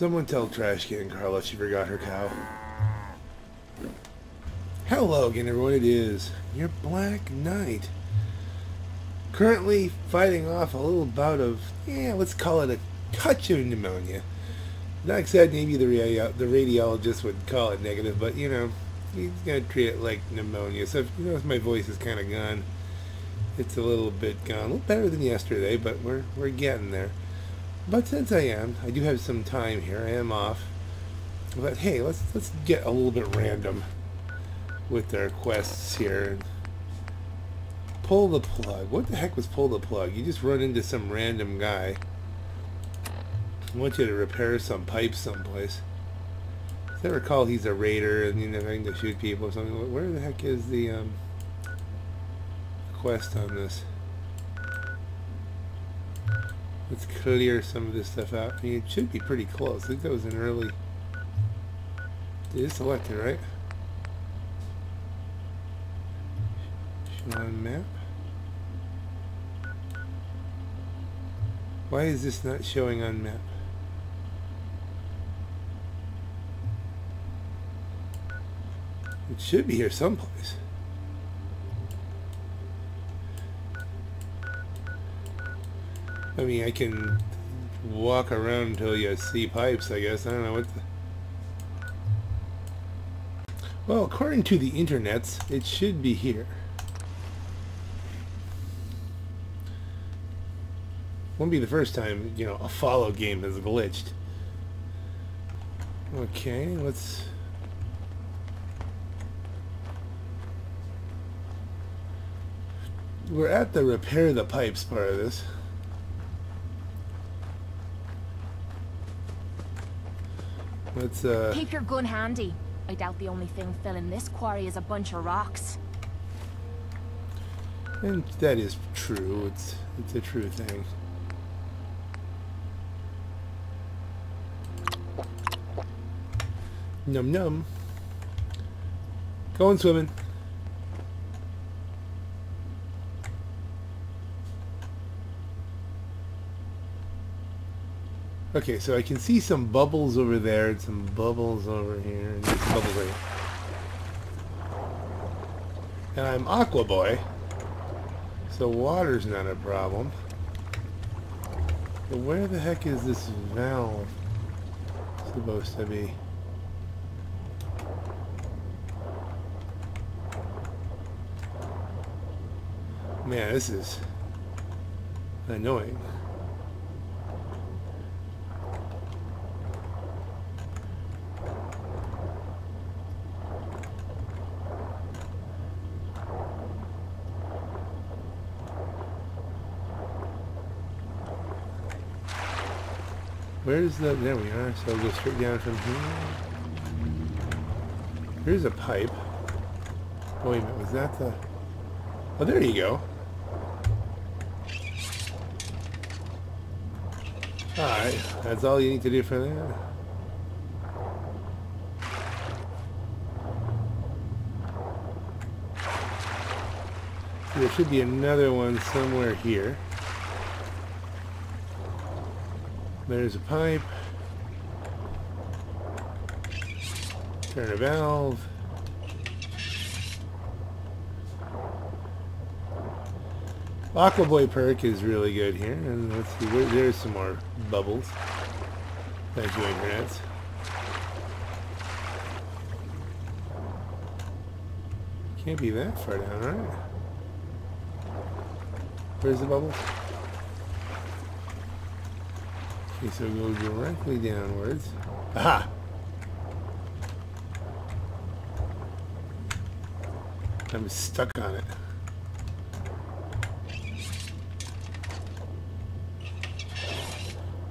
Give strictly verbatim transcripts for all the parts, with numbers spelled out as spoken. Someone tell Trash Can Carla she forgot her cow. Hello again, everyone. It is your Black Knight. Currently fighting off a little bout of, yeah, let's call it a touch of pneumonia. Not said maybe the radio the radiologist would call it negative, but you know, he's gonna treat it like pneumonia. So if you notice, my voice is kind of gone. It's a little bit gone, a little better than yesterday, but we're we're getting there. But since I am, I do have some time here. I am off, but hey, let's let's get a little bit random with our quests here. Pull the plug. What the heck was pull the plug? You just run into some random guy. I want you to repair some pipes someplace. As I recall, he's a raider and you know having to shoot people or something. Where the heck is the um, quest on this? Let's clear some of this stuff out. I mean, it should be pretty close. I think that was an early. It is selected, right? On map. Why is this not showing on map? It should be here someplace. I mean, I can walk around until you see pipes, I guess. I don't know what the... Well, according to the internets, it should be here. Won't be the first time, you know, a Fallout game has glitched. Okay, let's... We're at the repair the pipes part of this. Let's, uh... Keep your gun handy. I doubt the only thing filling this quarry is a bunch of rocks. And that is true. It's, it's a true thing. Num num. Going swimming. Okay, so I can see some bubbles over there and some bubbles over here and some bubbles right here. And I'm Aqua Boy, so water's not a problem. But where the heck is this valve supposed to be? Man, this is annoying. Where's the... There we are. So I'll go straight down from here. Here's a pipe. Oh, wait a minute. Was that the... Oh, there you go. Alright, that's all you need to do for that. So there should be another one somewhere here. There's a pipe. Turn a valve. Aqua Boy perk is really good here, and let's see, where, there's some more bubbles. Thank you, internet. Can't be that far down, right? Where's the bubbles? Okay, so go directly downwards. Aha! I'm stuck on it.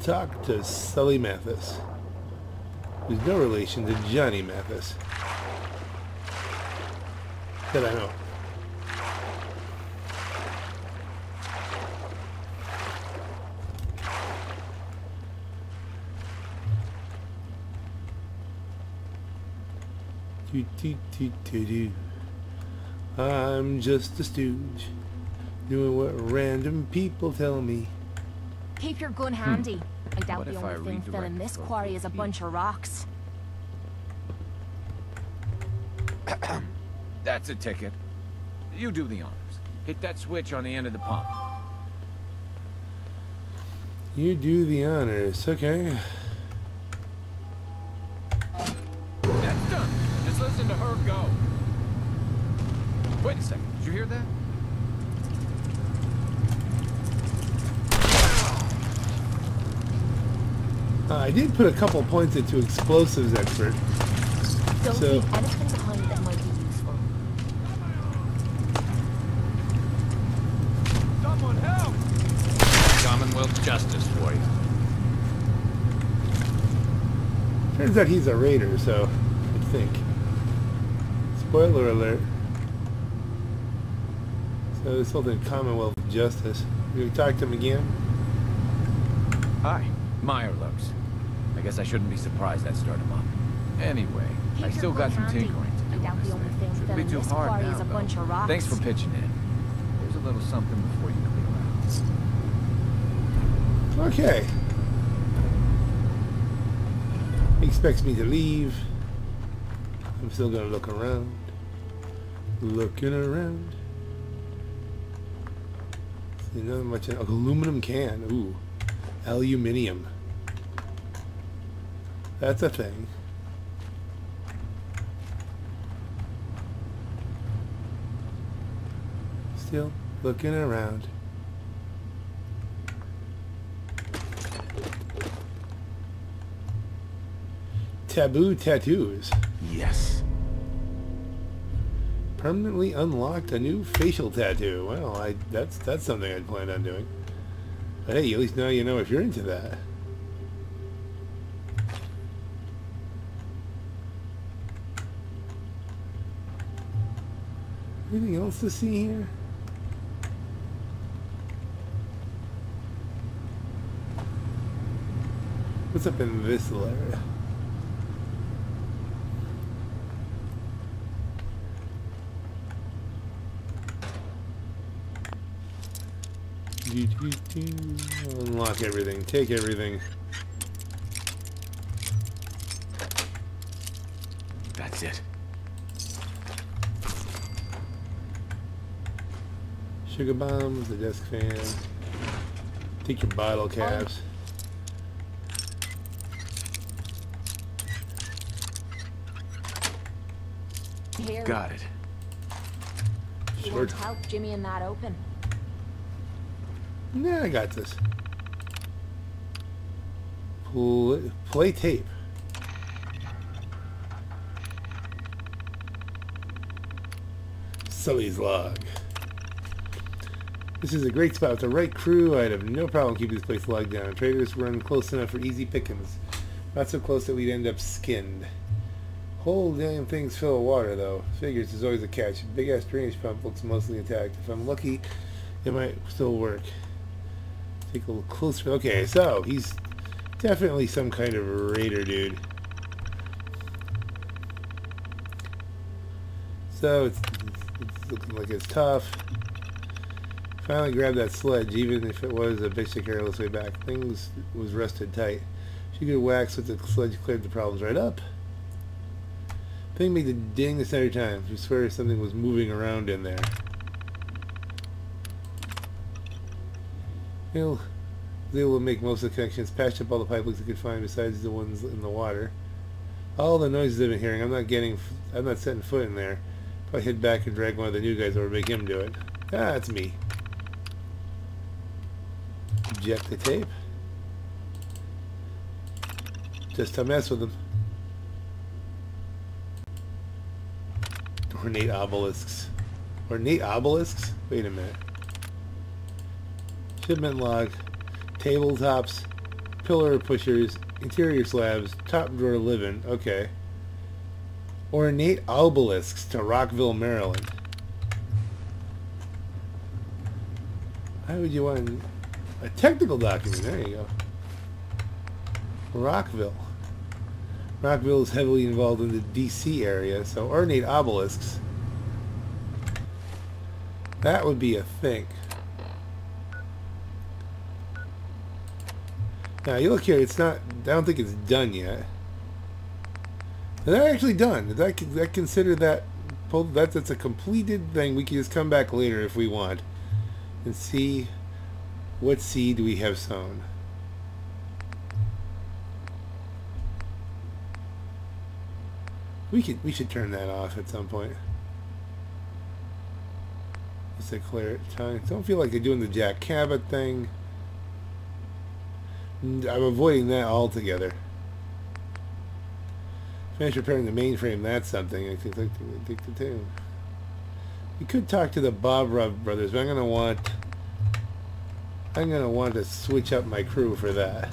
Talk to Sully Mathis, who's no relation to Johnny Mathis, that I know. Do, do, do, do, do. I'm just a stooge, doing what random people tell me. Keep your gun handy. Hmm. I doubt the only thing filling this quarry is a bunch of rocks. That's a ticket. You do the honors. Hit that switch on the end of the pump. You do the honors, okay. That's done. Just listen to her go. Wait a second, did you hear that? Uh, I did put a couple points into explosives expert. Don't so leave anything behind that might be useful. Someone help! Commonwealth justice for you. Turns out he's a raider, so I think. Spoiler alert. So this whole thing, Commonwealth justice. We talked to him again. Hi, Meyer looks. I guess I shouldn't be surprised that started him up. Anyway, I still got some tinkering to do. I doubt the only thing filling this quarry is a bunch of rocks. Thanks for pitching in. There's a little something before you clear out. Okay. He expects me to leave. I'm still gonna look around. Looking around. See, not much. An aluminum can. Ooh, aluminium. That's a thing. Still looking around. Taboo tattoos. Yes. Permanently unlocked a new facial tattoo. Well, I that's that's something I'd planned on doing. But hey, at least now you know if you're into that. Anything else to see here? What's up in this little area? Do, do, do. Unlock everything. Take everything. That's it. Sugar bombs, the desk fan. Take your bottle caps. Here. Got it. You want to help Jimmy and that open? Nah, I got this. Play, play tape. Sully's log. This is a great spot. With the right crew, I'd have no problem keeping this place locked down. Traders run close enough for easy pickings. Not so close that we'd end up skinned. Whole damn things full of water, though. Figures is always a catch. Big-ass drainage pump looks mostly intact. If I'm lucky, it might still work. Take a little closer. Okay, so he's definitely some kind of raider dude. So it's, it's looking like it's tough. Finally grabbed that sledge, even if it was a bitch to carry all this way back. Things was rusted tight. She could wax with the sledge, cleared the problems right up. Thing made the ding this every time. I swear something was moving around in there. They will we'll make most of the connections, patched up all the pipe leaks they could find besides the ones in the water. All the noises I've been hearing, I'm not getting, I'm not setting foot in there. If I head back and drag one of the new guys over, make him do it. Ah, it's me. Eject the tape. Just to mess with them. Ornate obelisks. Ornate obelisks? Wait a minute. Shipment log, tabletops, pillar pushers, interior slabs, top drawer living. Okay. Ornate obelisks to Rockville, Maryland. Why would you want a technical document? There you go. Rockville. Rockville is heavily involved in the D C area, so ornate obelisks. That would be a thing. Now you look here, it's not, I don't think it's done yet. They're not actually done. That that consider that that's that's a completed thing. We can just come back later if we want and see what seed we have sown. We could we should turn that off at some point. Let's declare it time. Don't feel like they're doing the Jack Cabot thing. I'm avoiding that altogether. Finish repairing the mainframe, that's something. I think, I think, I think we could talk to the Bob Rub brothers, but I'm gonna want I'm gonna want to switch up my crew for that.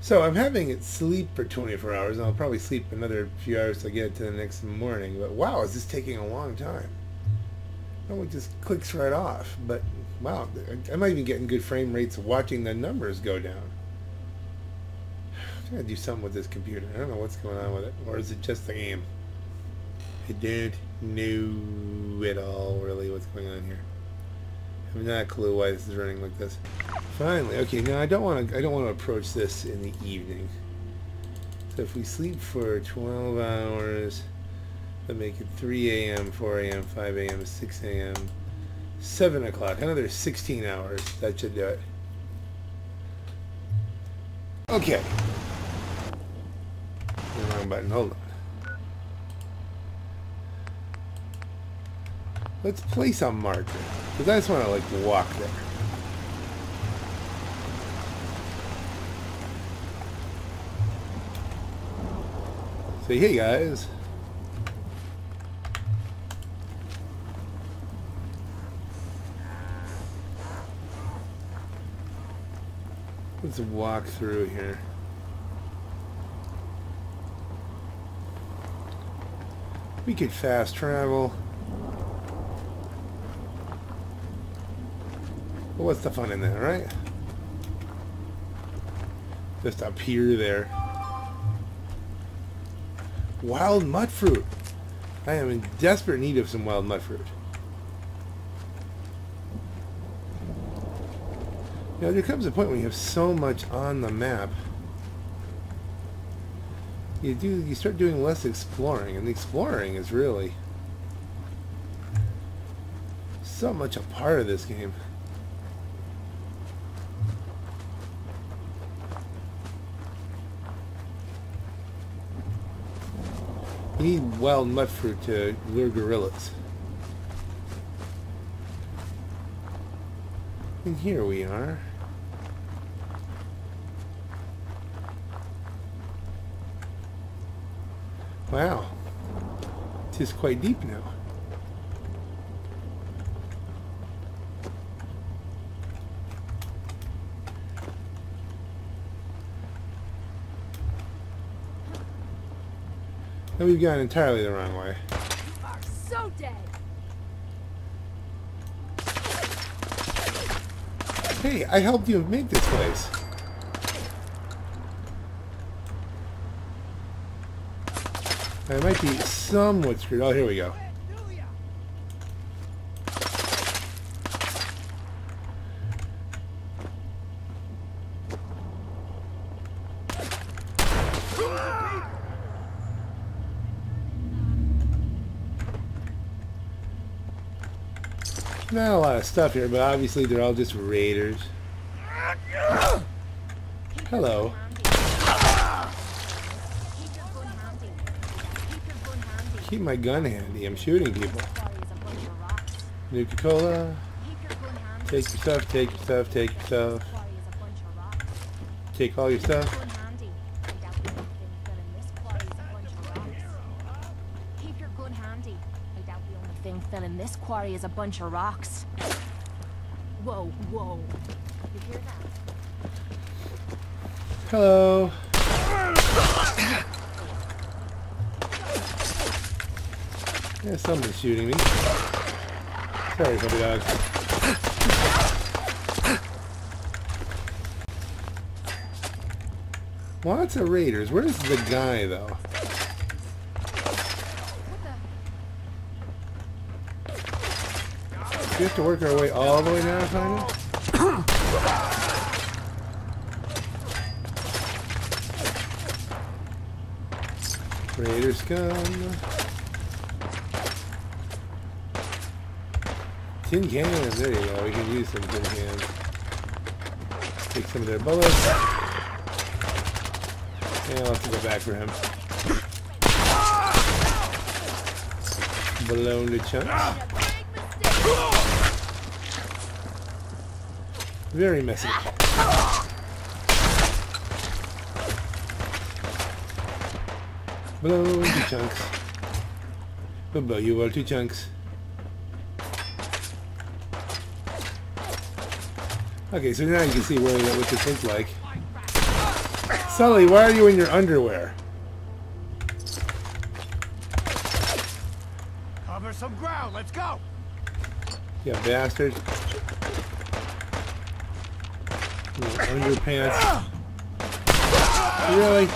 So I'm having it sleep for twenty-four hours, and I'll probably sleep another few hours to get it to the next morning, but wow, is this taking a long time? Oh, it just clicks right off, but wow, I'm not even getting good frame rates watching the numbers go down. I'm going to do something with this computer. I don't know what's going on with it, or is it just the game? I don't know at all really what's going on here. I have not a clue why this is running like this. Finally, okay, now I don't want to I don't want to approach this in the evening. So if we sleep for twelve hours, that make it three A M, four A M, five A M, six A M, seven o'clock, another sixteen hours. That should do it. Okay. The wrong button, hold on. Let's place a marker, because I just want to like walk there. So hey guys. Let's walk through here. We could fast travel. Well, what's the fun in that, right? Just appear there. Wild mud fruit. I am in desperate need of some wild mud fruit. You know, there comes a point when you have so much on the map, you do you start doing less exploring, and the exploring is really so much a part of this game. You need wild mud fruit to lure gorillas. And here we are. Wow, it is quite deep now. And we've gone entirely the wrong way. You are so dead. Hey, I helped you make this place. I might be somewhat screwed. Oh, here we go. Not a lot of stuff here, but obviously they're all just raiders. Hello. Keep my gun handy. I'm shooting people. Nuka-Cola. Take your stuff, take your stuff, take your stuff. Take all your stuff. This quarry is a bunch of rocks. Whoa, whoa. You hear that? Hello. Yeah, somebody's shooting me. Sorry, puppy dog. Lots of raiders. Where's the guy, though? we have to work our way all the way down to find it? Raiders come. Tin cans, there you go. We can use some tin cans. Take some of their bullets. Yeah, I'll have to go back for him. Blown to chunks. Very messy. Blow two chunks. We'll blow you all two chunks. Okay, so now you can see where, what this looks like. Sully, why are you in your underwear? Cover some ground, let's go! You bastard. Underpants. Really?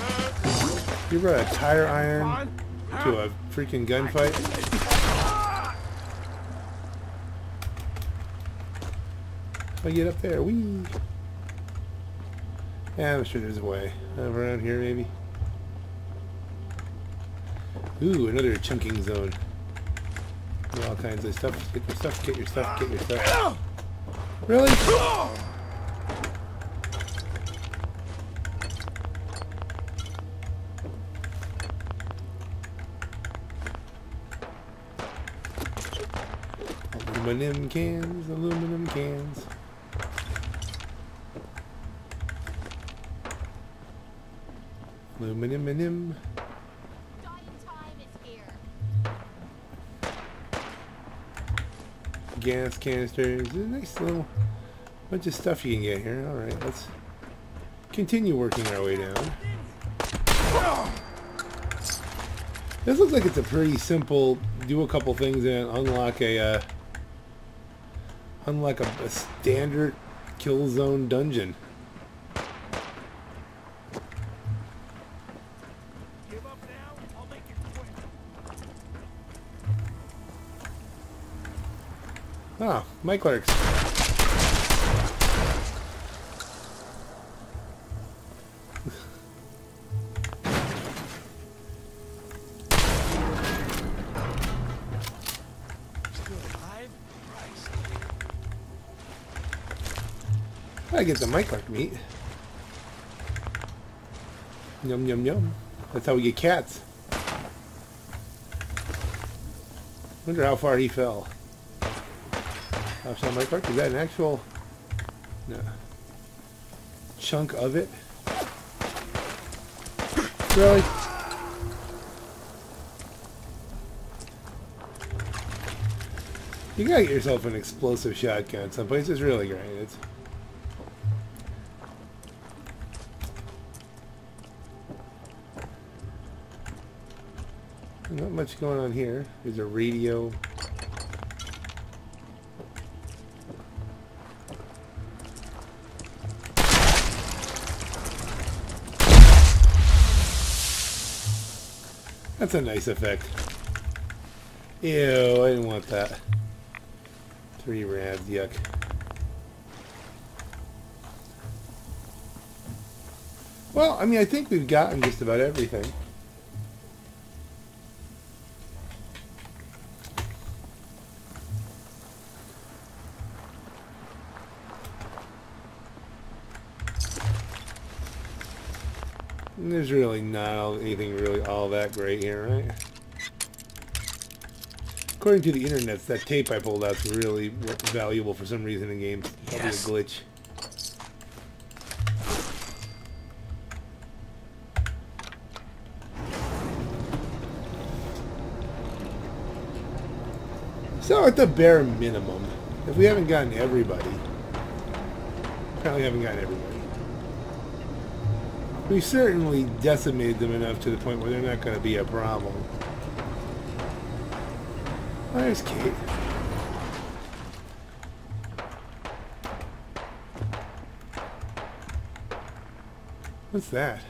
You brought a tire iron to a freaking gunfight? I get up there. Wee. Yeah, I'm sure there's a way. Around here, maybe. Ooh, another chunking zone. Do all kinds of stuff. Get your stuff. Get your stuff. Get your stuff. Really? Aluminum cans, aluminum cans. Aluminum and him. Gas canisters. There's a nice little bunch of stuff you can get here. Alright, let's continue working our way down. This looks like it's a pretty simple, do a couple things and unlock a uh, unlike a, a standard kill zone dungeon. Give up now, I'll make it quick. Ah, my clerks. I get the mic like meat. Yum yum yum. That's how we get cats. Wonder how far he fell. Is that an actual no. chunk of it? Really? You gotta get yourself an explosive shotgun. Some places really great. It's not much going on here. There's a radio. That's a nice effect. Ew, I didn't want that. Three rads, yuck. Well, I mean, I think we've gotten just about everything. There's really not anything really all that great here, right? According to the internet, that tape I pulled out's really valuable for some reason in games. Yes. Probably a glitch. So at the bare minimum, if we haven't gotten everybody, apparently haven't gotten everybody. We certainly decimated them enough to the point where they're not going to be a problem. There's Kate. What's that?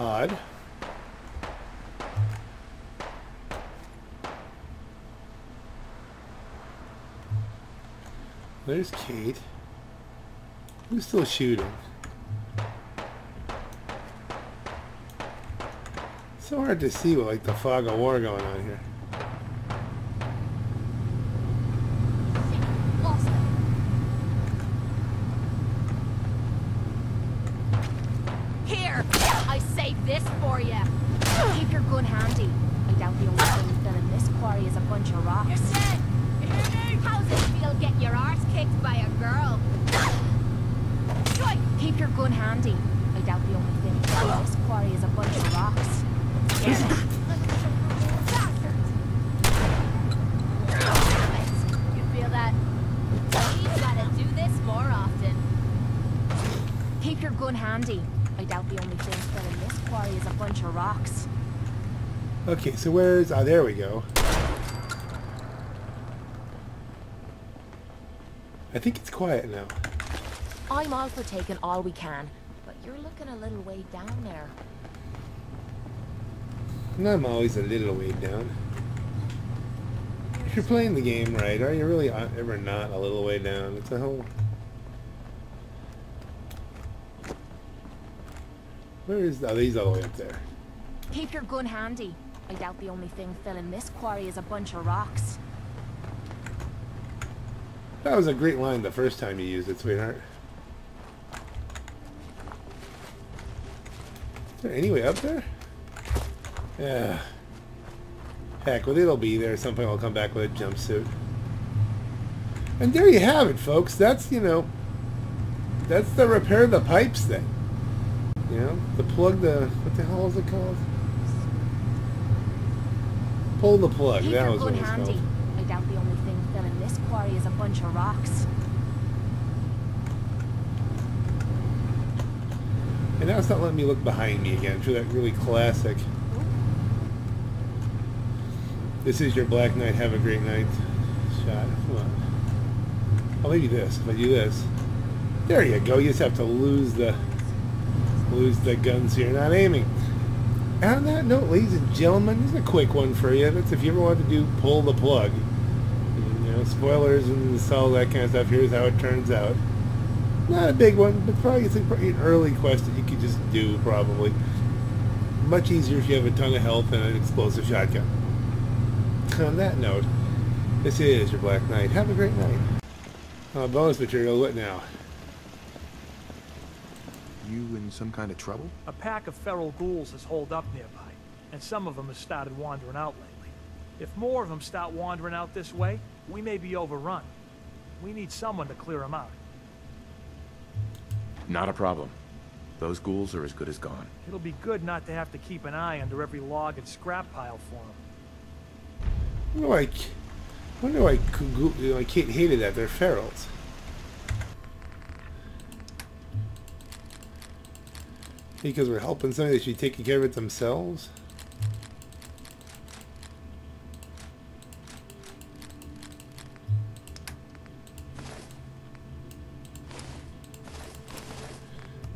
Odd. There's Kate. Who's still shooting? It's so hard to see with like the fog of war going on here. Okay, so where is... Ah, oh, there we go. I think it's quiet now. I'm all for taking all we can, but you're looking a little way down there. And I'm always a little way down. If you're playing the game right, are you really ever not a little way down? It's a whole... Where is... Oh, he's all the way up there. Keep your gun handy. I doubt the only thing filling this quarry is a bunch of rocks. That was a great line the first time you used it, sweetheart. Is there any way up there? Yeah. Heck, well, it'll be there. At some point I'll come back with a jumpsuit. And there you have it, folks. That's, you know, that's the repair the pipes thing. You know, the plug, the, what the hell is it called? Pull the plug. Keep that was what it was called. I doubt the only thing filling this quarry is a bunch of rocks. And now it's not letting me look behind me again through that really classic. Ooh. This is your Black Knight, have a great night shot. Come on. I'll leave you this. If I do this, there you go. You just have to lose the lose the guns so you're not aiming. And on that note, ladies and gentlemen, this is a quick one for you. That's if you ever wanted to do pull the plug. And, you know, spoilers and all that kind of stuff. Here's how it turns out. Not a big one, but probably it's probably an early quest that you could just do, probably. Much easier if you have a ton of health and an explosive shotgun. On that note, this is your Black Knight. Have a great night. Uh, bonus material, what now? You in some kind of trouble? A pack of feral ghouls has holed up nearby, and some of them have started wandering out lately. If more of them start wandering out this way, we may be overrun. We need someone to clear them out. Not a problem. Those ghouls are as good as gone. It'll be good not to have to keep an eye under every log and scrap pile for them. I wonder why, I wonder why you know, I can't hate it that they're ferals. Because we're helping somebody, they should be taking care of it themselves.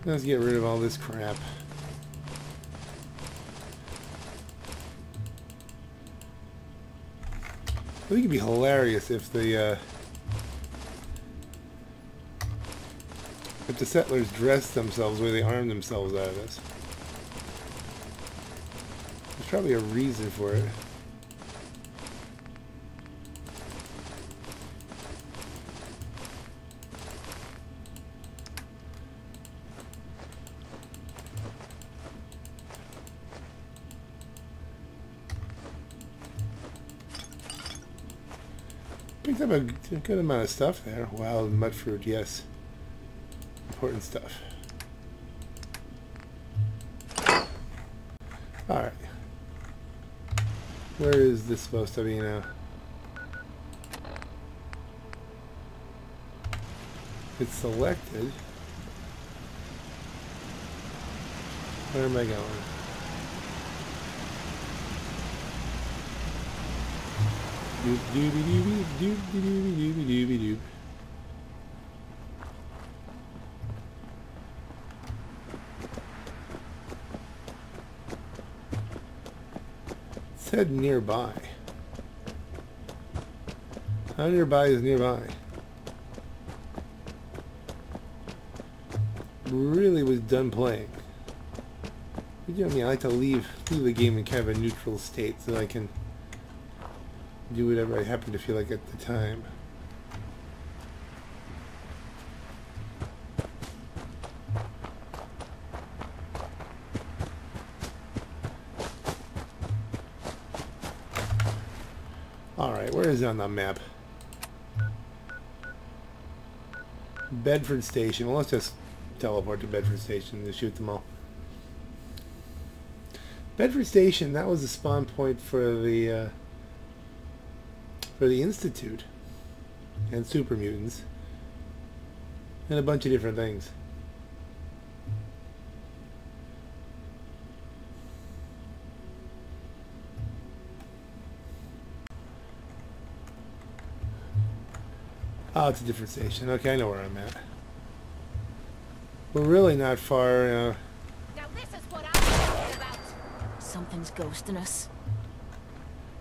Let's get rid of all this crap. I think it'd be hilarious if the uh, if the settlers dressed themselves the way they armed themselves out of this. There's probably a reason for it. Picked up a good amount of stuff there. Wild mud fruit, yes. Important stuff. Alright. Where is this supposed to be now? It's selected. Where am I going? Doop doobie doobie doop doobie doobie doobie doop. Said nearby. How nearby is nearby? really was done playing. You know what I mean? I like to leave, leave the game in kind of a neutral state so I can do whatever I happen to feel like at the time. Alright, where is it on the map? Bedford Station. Well, let's just teleport to Bedford Station to shoot them all. Bedford Station, that was the spawn point for the uh, for the Institute and super mutants and a bunch of different things. Oh, it's a different station. Okay, I know where I'm at. We're really not far. Uh, now this is what I'm talking about. Something's ghosting us.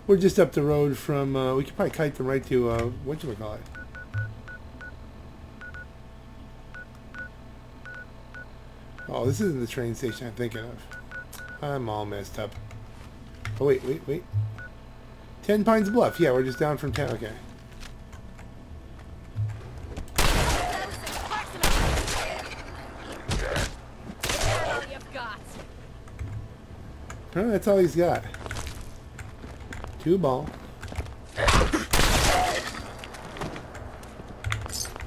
We're just up the road from. Uh, we could probably kite them right to. Uh, what do we call it? Oh, this isn't the train station I'm thinking of. I'm all messed up. Oh wait, wait, wait. Ten Pines Bluff. Yeah, we're just down from ten. Okay. Apparently that's all he's got. Two ball.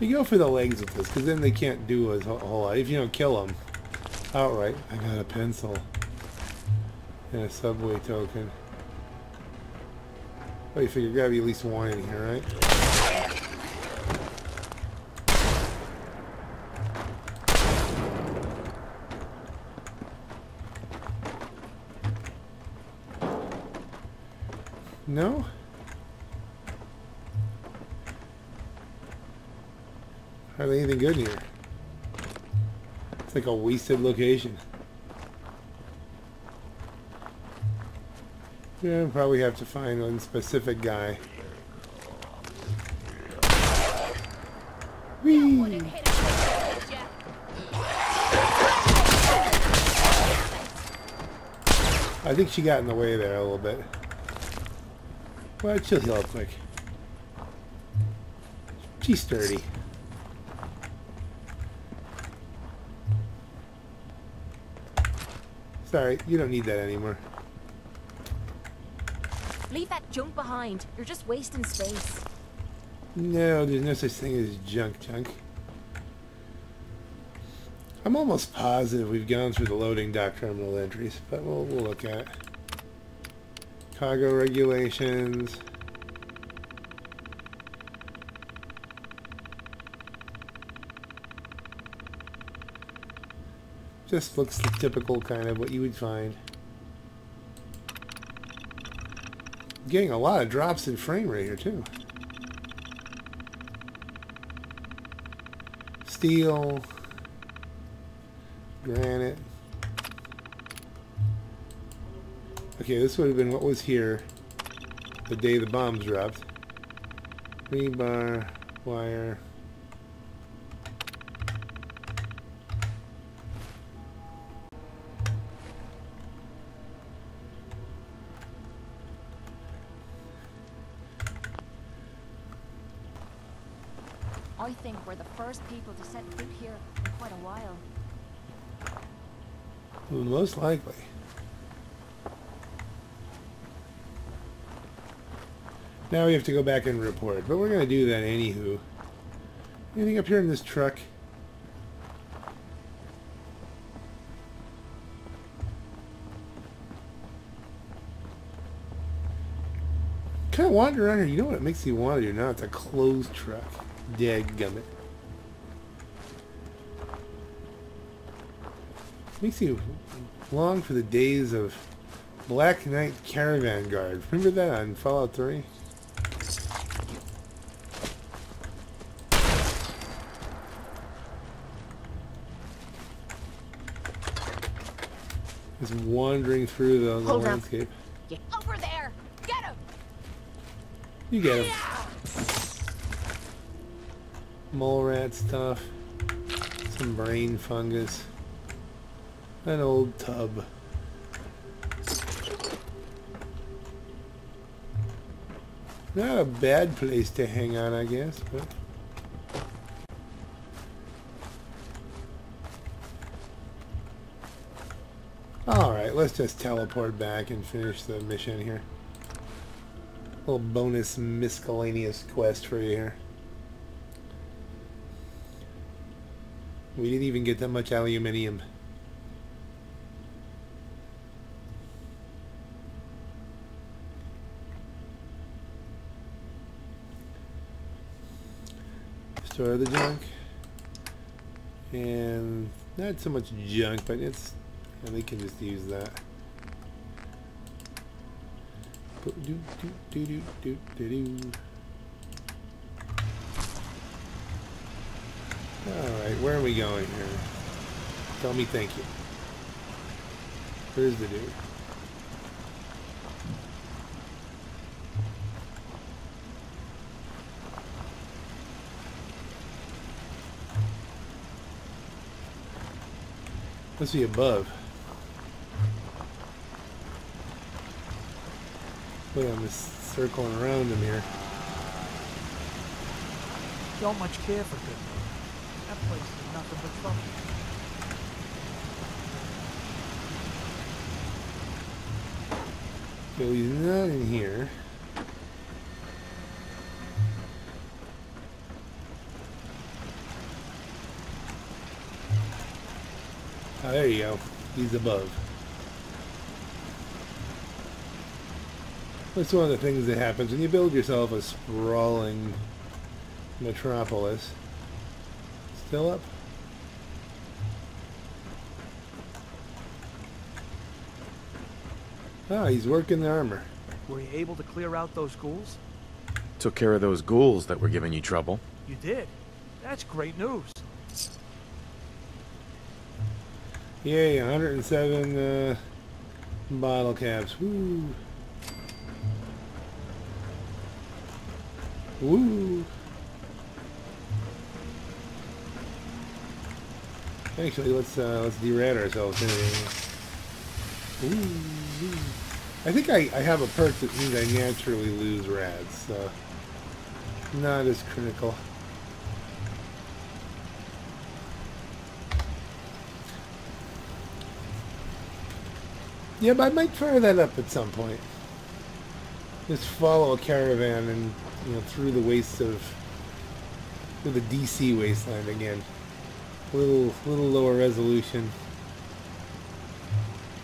You go for the legs with this, because then they can't do a whole lot. If you don't kill them outright. I got a pencil. And a subway token. Oh, you figure there's gotta be at least one in here, right? No? Hardly anything good here. It's like a wasted location. Yeah, we'll probably have to find one specific guy. Whee! I think she got in the way there a little bit. Well, she'll heal up quick. She's sturdy. Sorry, you don't need that anymore. Leave that junk behind. You're just wasting space. No, there's no such thing as junk junk. I'm almost positive we've gone through the loading dock terminal entries, but we'll, we'll look at it. Cargo regulations. Just looks like typical kind of what you would find. Getting a lot of drops in frame right here too. Steel, granite. Okay, this would have been what was here the day the bombs dropped. Rebar, wire. I think we're the first people to set foot here in quite a while. Well, most likely. Now we have to go back and report, but we're going to do that anywho. Anything up here in this truck? Kind of wander around here. You know what it makes you want to do now? It's a closed truck. Dadgummit. Makes you long for the days of Black Knight Caravan Guard. Remember that on Fallout three? Just wandering through the, the landscape. Get over there! Get him! You get him. Yeah. Mole rat stuff. Some brain fungus. An old tub. Not a bad place to hang out, I guess, but... Alright, let's just teleport back and finish the mission here. A little bonus miscellaneous quest for you here. We didn't even get that much aluminium. Store the junk. And not so much junk, but it's... And they can just use that. Do, do, do, do, do, do, do. Alright, where are we going here? Tell me thank you. Where's the dude? Let's see above. Wait, I'm just circling around him here. Don't much care for good men. That place is nothing but trouble. So he's not in here. Oh, there you go. He's above. That's one of the things that happens when you build yourself a sprawling metropolis. Still up? Ah, he's working the armor. Were you able to clear out those ghouls? Took care of those ghouls that were giving you trouble. You did? That's great news. Yay, one hundred seven uh, bottle caps. Woo! Woo! Actually, let's uh, let's derad ourselves. Woo! Woo. I think I, I have a perk that means I naturally lose rads, so not as critical. Yeah, but I might fire that up at some point. Just follow a caravan and, you know, through the wastes of... through the D C wasteland again. A little, little lower resolution.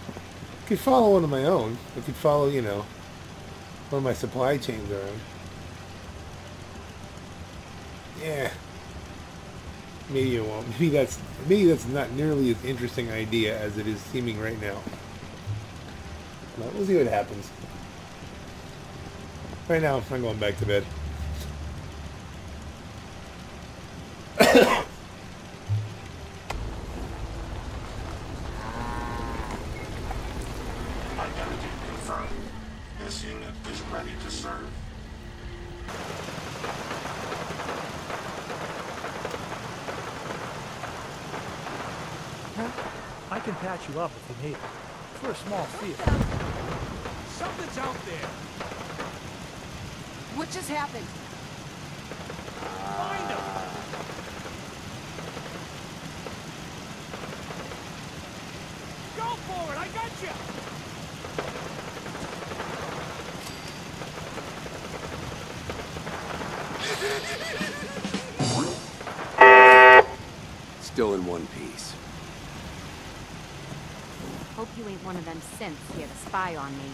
I could follow one of my own. I could follow, you know, one of my supply chains around. Yeah. Maybe it won't. Maybe that's, maybe that's not nearly as interesting an idea as it is seeming right now. But we'll see what happens. Right now, I'm going back to bed. Identity confirmed. This unit is ready to serve. Huh? I can patch you up if you need it. For a small fee. Something's out there. What just happened? Find him. Go for it. I got you. Still in one piece. Hope you ain't one of them synths here to spy on me.